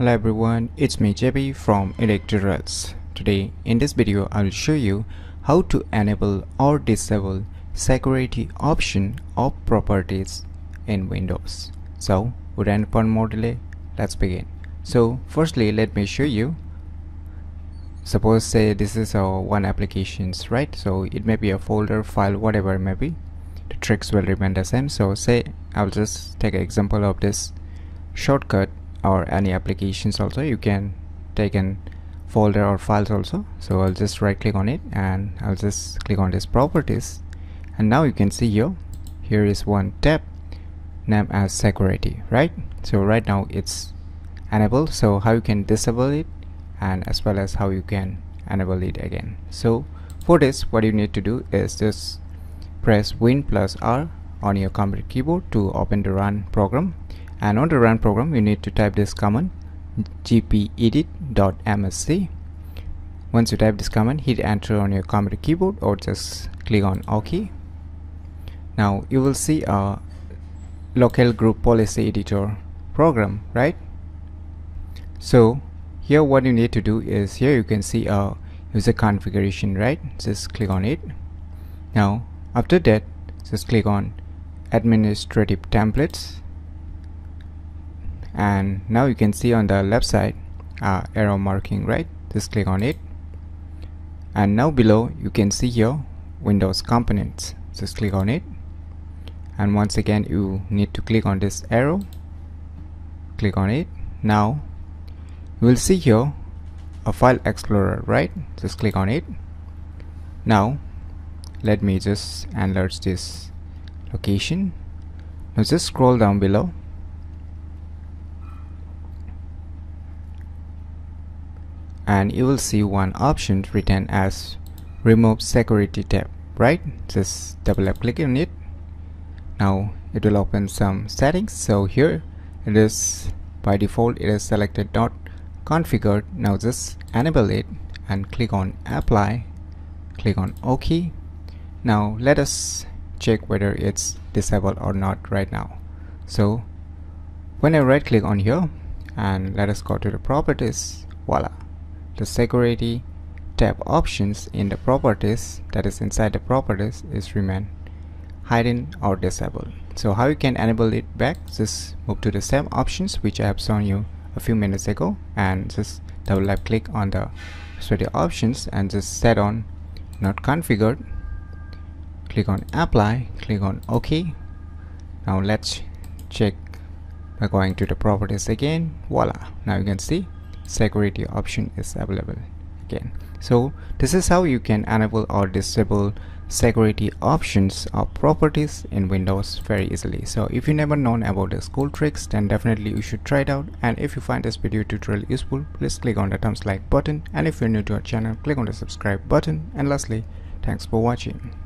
Hello everyone, it's me JP from Electorals. Today in this video I will show you how to enable or disable security option of properties in Windows. So without any more delay, let's begin. So firstly let me show you, suppose say this is one applications, right? So it may be a folder, file, whatever it may be, the tricks will remain the same. So say I'll just take an example of this shortcut or any applications. Also you can take an folder or files also. So I'll just right click on it and I'll just click on this properties, and now you can see here is one tab named as security, right? So right now it's enabled. So how you can disable it and as well as how you can enable it again. So for this what you need to do is just press Win+R on your computer keyboard to open the run program, and on the run program you need to type this command gpedit.msc. once you type this command, hit enter on your computer keyboard or just click on OK. Now you will see a local group policy editor program, right? So here what you need to do is, here you can see a user configuration, right? Just click on it. Now after that just click on administrative templates, and now you can see on the left side arrow marking, right? Just click on it, and now below you can see your Windows components. Just click on it, and once again you need to click on this arrow, click on it. Now you will see here a file explorer, right? Just click on it. Now let me just enlarge this location. Now just scroll down below, and you will see one option written as remove security tab, right? Just double click on it. Now it will open some settings. So here it is, by default it is selected not configured. Now just enable it and click on apply, click on OK. Now let us check whether it's disabled or not right now. So when I right click on here, and let us go to the properties, voila, the security tab options in the properties, that is inside the properties, is remain hidden or disabled. So how you can enable it back, just move to the same options which I have shown you a few minutes ago, and just double left click on the security options and just set on not configured, click on apply, click on OK. Now let's check by going to the properties again. Voila, now you can see security option is available again. So this is how you can enable or disable security options or properties in Windows very easily. So if you never known about these cool tricks, then definitely you should try it out. And if you find this video tutorial useful, please click on the thumbs like button, and if you're new to our channel, click on the subscribe button. And lastly, thanks for watching.